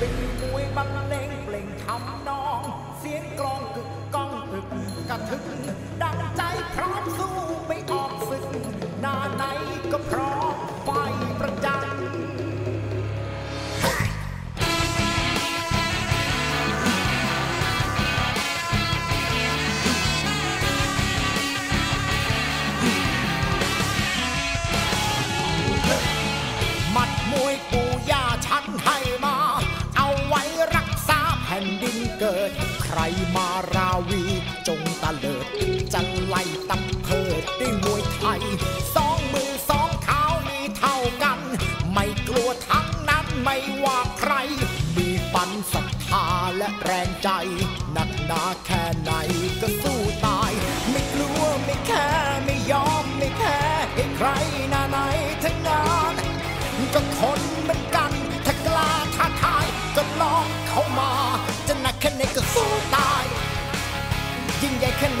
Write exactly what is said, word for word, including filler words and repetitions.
เป็นมวยบรรเลงเปล่งทำนองเสียงกลองกึกก้องตึกกระทึกดังใจพร้อมสู้ไปออกศึกหน้าไหนก็พร้อมไปประจันใครมาราวีจงตะเลิดจะไล่ตับเพิดด้วยมวยไทยสองมือสองเท้ามีเท่ากันไม่กลัวทั้งนั้นไม่ว่าใครมีปันศรัทธาและแรงใจหนักหนาแค่ไหนก็สู้ตายไม่กลัวไม่แค่ไม่ยอมไม่แค่ให้ใครหน้าไหนทั้งนั้นก็คนเหมือนกันถ้ากล้าท้าทายก็ลองเข้ามาจะหนักแค่ไหนก็สู้ตายยิ่งใหญ่แค่ไหน